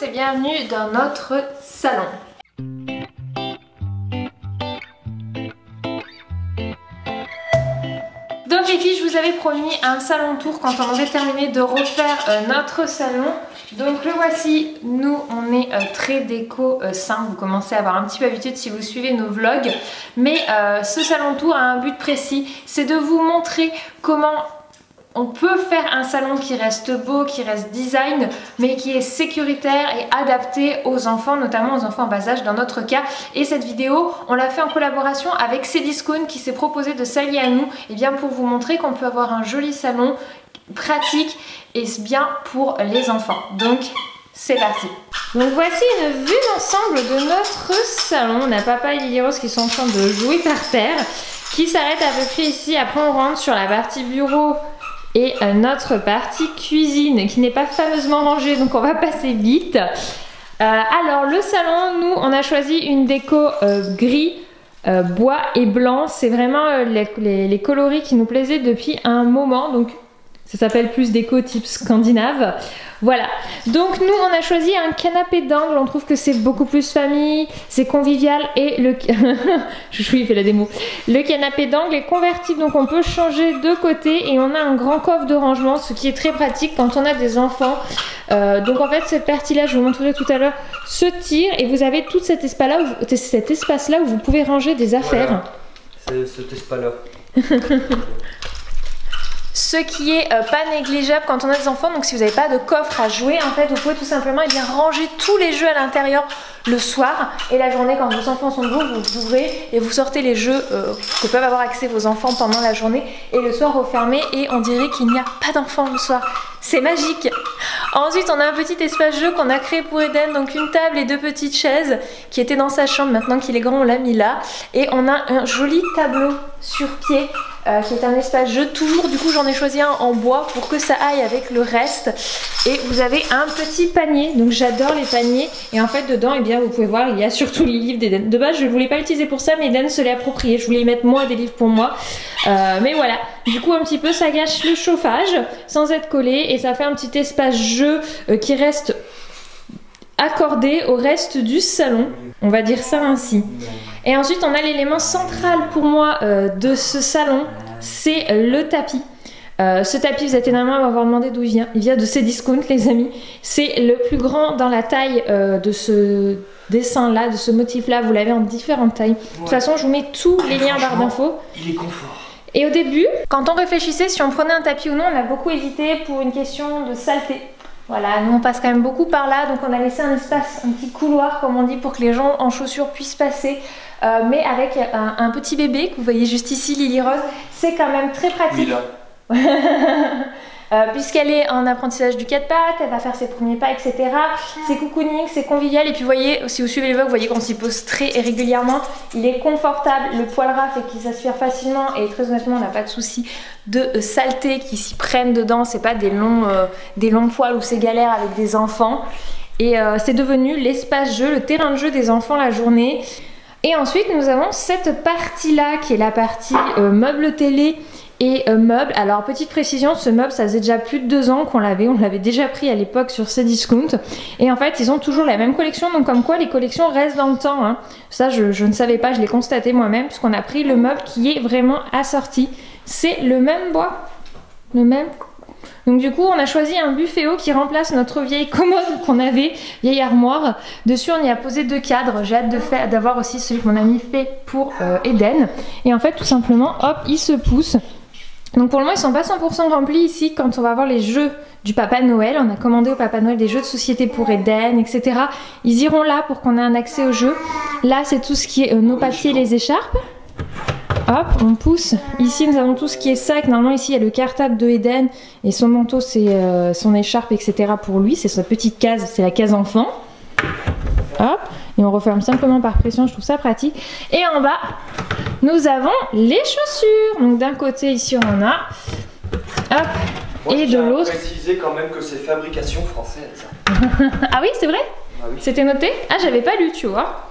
tous et bienvenue dans notre salon. Donc les filles, je vous avais promis un salon tour quand on avait terminé de refaire notre salon. Donc le voici, nous on est très déco simple, vous commencez à avoir un petit peu l'habitude si vous suivez nos vlogs. Mais ce salon tour a un but précis, c'est de vous montrer comment on peut faire un salon qui reste beau, qui reste design, mais qui est sécuritaire et adapté aux enfants, notamment aux enfants en bas âge dans notre cas. Et cette vidéo, on l'a fait en collaboration avec Cdiscount qui s'est proposé de s'allier à nous et bien pour vous montrer qu'on peut avoir un joli salon pratique et bien pour les enfants. Donc c'est parti. Donc voici une vue d'ensemble de notre salon. On a Papa et Lily Rose qui sont en train de jouer par terre, qui s'arrêtent à peu près ici. Après on rentre sur la partie bureau et notre partie cuisine qui n'est pas fameusement rangée, donc on va passer vite. Alors le salon, nous on a choisi une déco gris, bois et blanc. C'est vraiment les coloris qui nous plaisaient depuis un moment, donc ça s'appelle plus déco type scandinave. Voilà, donc nous on a choisi un canapé d'angle, on trouve que c'est beaucoup plus famille, c'est convivial et le... Chouchou il fait la démo. Le canapé d'angle est convertible donc on peut changer de côté et on a un grand coffre de rangement, ce qui est très pratique quand on a des enfants. Donc en fait cette partie là, je vous montrerai tout à l'heure, se tire et vous avez tout cet espace là où, vous pouvez ranger des affaires. Voilà. C'est cet espace là. Ce qui est pas négligeable quand on a des enfants, donc si vous n'avez pas de coffre à jouer, en fait, vous pouvez tout simplement ranger tous les jeux à l'intérieur le soir et la journée quand vos enfants sont debout, vous ouvrez et vous sortez les jeux que peuvent avoir accès vos enfants pendant la journée et le soir refermez et on dirait qu'il n'y a pas d'enfants le soir. C'est magique. Ensuite, on a un petit espace jeu qu'on a créé pour Eden, donc une table et deux petites chaises qui étaient dans sa chambre. Maintenant qu'il est grand, on l'a mis là et on a un joli tableau sur pied. Qui est un espace jeu, toujours du coup j'en ai choisi un en bois pour que ça aille avec le reste et vous avez un petit panier, donc j'adore les paniers et en fait dedans eh bien vous pouvez voir il y a surtout les livres d'Eden. De base je ne voulais pas l'utiliser pour ça mais Eden se l'est approprié, je voulais y mettre moi des livres pour moi mais voilà, du coup un petit peu ça gâche le chauffage sans être collé et ça fait un petit espace jeu qui reste accordé au reste du salon, on va dire ça ainsi. Et ensuite on a l'élément central pour moi de ce salon, c'est le tapis. Ce tapis, vous êtes énormément à m'avoir demandé d'où il vient. Il vient de Cdiscount les amis. C'est le plus grand dans la taille de ce dessin là, de ce motif là. Vous l'avez en différentes tailles. Ouais. De toute façon je vous mets tous les liens en barre d'infos. Il est confort. Et au début, quand on réfléchissait si on prenait un tapis ou non, on a beaucoup hésité pour une question de saleté. Voilà, nous on passe quand même beaucoup par là, donc on a laissé un espace, un petit couloir comme on dit pour que les gens en chaussures puissent passer. Mais avec un petit bébé que vous voyez juste ici, Lily Rose, c'est quand même très pratique. Oui, puisqu'elle est en apprentissage du 4 pattes, elle va faire ses premiers pas, etc. C'est cocooning, c'est convivial. Et puis vous voyez, si vous suivez les vlogs, vous voyez qu'on s'y pose très régulièrement. Il est confortable, le poil ras fait qu'il s'aspire facilement. Et très honnêtement, on n'a pas de soucis de saleté qui s'y prennent dedans. C'est pas des longs poils ou c'est galère avec des enfants. Et c'est devenu l'espace jeu, le terrain de jeu des enfants la journée. Et ensuite, nous avons cette partie-là qui est la partie meuble télé et meuble. Alors petite précision, ce meuble ça faisait déjà plus de 2 ans qu'on l'avait, on l'avait déjà pris à l'époque sur Cdiscount et en fait ils ont toujours la même collection, donc comme quoi les collections restent dans le temps hein. Ça je ne savais pas, je l'ai constaté moi-même puisqu'on a pris le meuble qui est vraiment assorti, c'est le même bois, le même. Donc du coup on a choisi un buffet qui remplace notre vieille commode qu'on avait, vieille armoire. Dessus on y a posé 2 cadres, j'ai hâte d'avoir aussi celui que mon ami fait pour Eden et en fait tout simplement hop il se pousse. Donc pour le moment ils sont pas 100% remplis ici quand on va voir les jeux du Papa Noël. On a commandé au Papa Noël des jeux de société pour Eden, etc. Ils iront là pour qu'on ait un accès aux jeux. Là c'est tout ce qui est nos papiers, les écharpes. Hop, on pousse. Ici nous avons tout ce qui est sac. Normalement ici il y a le cartable de Eden et son manteau, c'est son écharpe, etc. pour lui. C'est sa petite case, c'est la case enfant. Hop, et on referme simplement par pression, je trouve ça pratique. Et en bas, nous avons les chaussures. Donc d'un côté, ici, on en a. Hop, moi, et de l'autre. Je tiens à préciser quand même que c'est fabrication française. Ah oui, c'est vrai ? Ah oui. C'était noté ? Ah, j'avais pas lu, tu vois.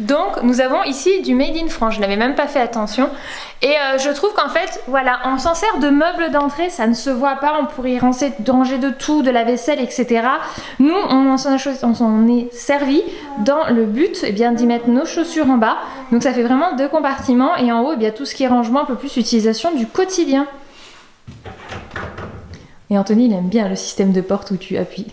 Donc nous avons ici du made in France, je n'avais même pas fait attention. Et je trouve qu'en fait, voilà, on s'en sert de meuble d'entrée, ça ne se voit pas, on pourrait ranger de tout, de la vaisselle, etc. Nous, on s'en est servi dans le but d'y mettre nos chaussures en bas. Donc ça fait vraiment deux compartiments et en haut, tout ce qui est rangement, un peu plus utilisation du quotidien. Et Anthony, il aime bien le système de porte où tu appuies.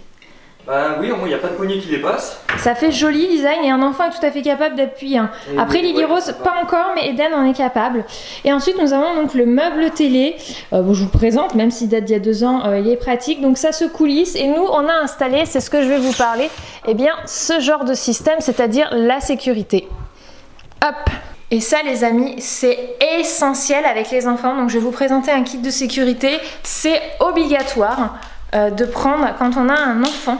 Bah oui, au moins il n'y a pas de poignée qui dépasse. Ça fait joli design et un enfant est tout à fait capable d'appuyer. Après Lily Rose, pas encore, mais Eden en est capable. Et ensuite nous avons donc le meuble télé. Bon, je vous le présente, même s'il date d'il y a 2 ans, il est pratique. Donc ça se coulisse et nous on a installé, c'est ce que je vais vous parler, eh bien ce genre de système, c'est-à-dire la sécurité. Hop! Et ça les amis, c'est essentiel avec les enfants. Donc je vais vous présenter un kit de sécurité. C'est obligatoire de prendre quand on a un enfant.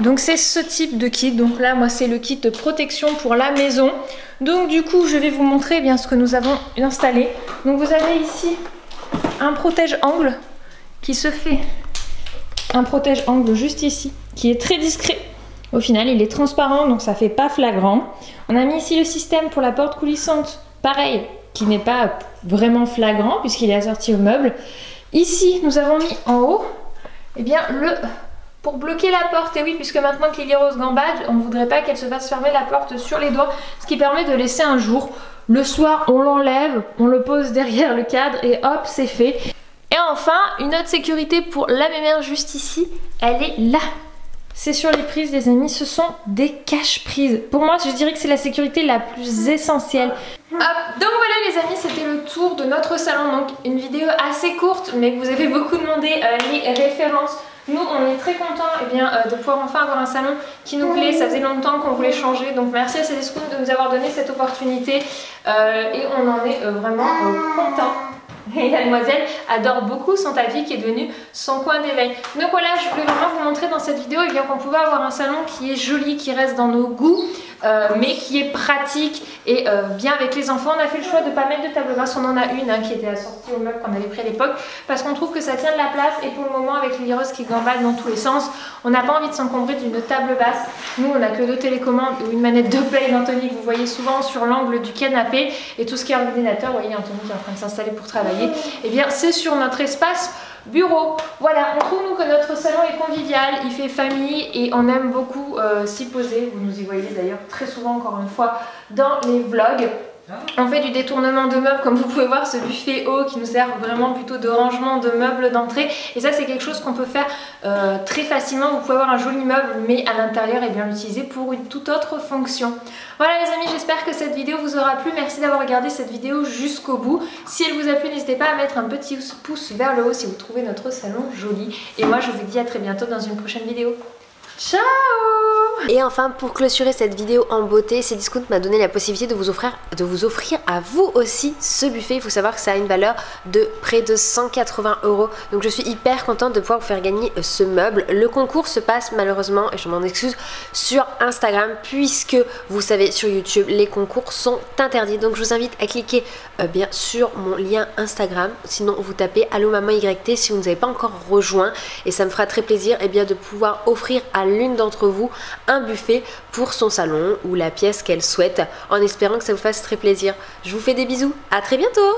Donc c'est ce type de kit. Donc là moi c'est le kit de protection pour la maison. Donc du coup je vais vous montrer ce que nous avons installé. Donc vous avez ici un protège-angle qui se fait. Un protège-angle juste ici qui est très discret. Au final il est transparent donc ça fait pas flagrant. On a mis ici le système pour la porte coulissante. Pareil, qui n'est pas vraiment flagrant puisqu'il est assorti au meuble. Ici nous avons mis en haut pour bloquer la porte, et oui, puisque maintenant que Lily Rose gambade, on ne voudrait pas qu'elle se fasse fermer la porte sur les doigts, ce qui permet de laisser un jour. Le soir, on l'enlève, on le pose derrière le cadre et hop, c'est fait. Et enfin, une autre sécurité pour la mémère juste ici, elle est là. C'est sur les prises les amis, ce sont des cache-prises. Pour moi, je dirais que c'est la sécurité la plus essentielle. Hop, donc voilà les amis, c'était le tour de notre salon. Donc une vidéo assez courte, mais que vous avez beaucoup demandé les références. Nous, on est très contents de pouvoir enfin avoir un salon qui nous plaît. Ça faisait longtemps qu'on voulait changer. Donc merci à Cdiscount de nous avoir donné cette opportunité. Et on en est vraiment contents. Et la demoiselle adore beaucoup son tapis qui est devenu son coin d'éveil. Donc voilà, je voulais vraiment vous montrer dans cette vidéo qu'on pouvait avoir un salon qui est joli, qui reste dans nos goûts, mais qui est pratique et bien avec les enfants. On a fait le choix de ne pas mettre de table basse, on en a une qui était assortie au meuble qu'on avait pris à l'époque, parce qu'on trouve que ça tient de la place et pour le moment avec Lily Rose qui gambade dans tous les sens, on n'a pas envie de s'encombrer d'une table basse. Nous on n'a que 2 télécommandes ou une manette de play d'Anthony que vous voyez souvent sur l'angle du canapé, et tout ce qui est ordinateur, vous voyez Anthony qui est en train de s'installer pour travailler. C'est sur notre espace bureau. Voilà, on trouve nous que notre salon est convivial, il fait famille et on aime beaucoup s'y poser. Vous nous y voyez d'ailleurs très souvent encore une fois dans les vlogs. On fait du détournement de meubles, comme vous pouvez voir, ce buffet haut qui nous sert vraiment plutôt de rangement de meubles d'entrée. Et ça c'est quelque chose qu'on peut faire très facilement. Vous pouvez avoir un joli meuble mais à l'intérieur l'utiliser pour une toute autre fonction. Voilà les amis, j'espère que cette vidéo vous aura plu. Merci d'avoir regardé cette vidéo jusqu'au bout. Si elle vous a plu, n'hésitez pas à mettre un petit pouce vers le haut si vous trouvez notre salon joli. Et moi je vous dis à très bientôt dans une prochaine vidéo. Ciao! Et enfin, pour clôturer cette vidéo en beauté, Cdiscount m'a donné la possibilité de vous offrir à vous aussi ce buffet. Il faut savoir que ça a une valeur de près de 180 €. Donc je suis hyper contente de pouvoir vous faire gagner ce meuble. Le concours se passe malheureusement, et je m'en excuse, sur Instagram, puisque vous savez, sur YouTube, les concours sont interdits. Donc je vous invite à cliquer sur mon lien Instagram. Sinon, vous tapez Allo Maman YT si vous ne nous avez pas encore rejoint. Et ça me fera très plaisir de pouvoir offrir à l'une d'entre vous un buffet pour son salon ou la pièce qu'elle souhaite, en espérant que ça vous fasse très plaisir. Je vous fais des bisous, à très bientôt!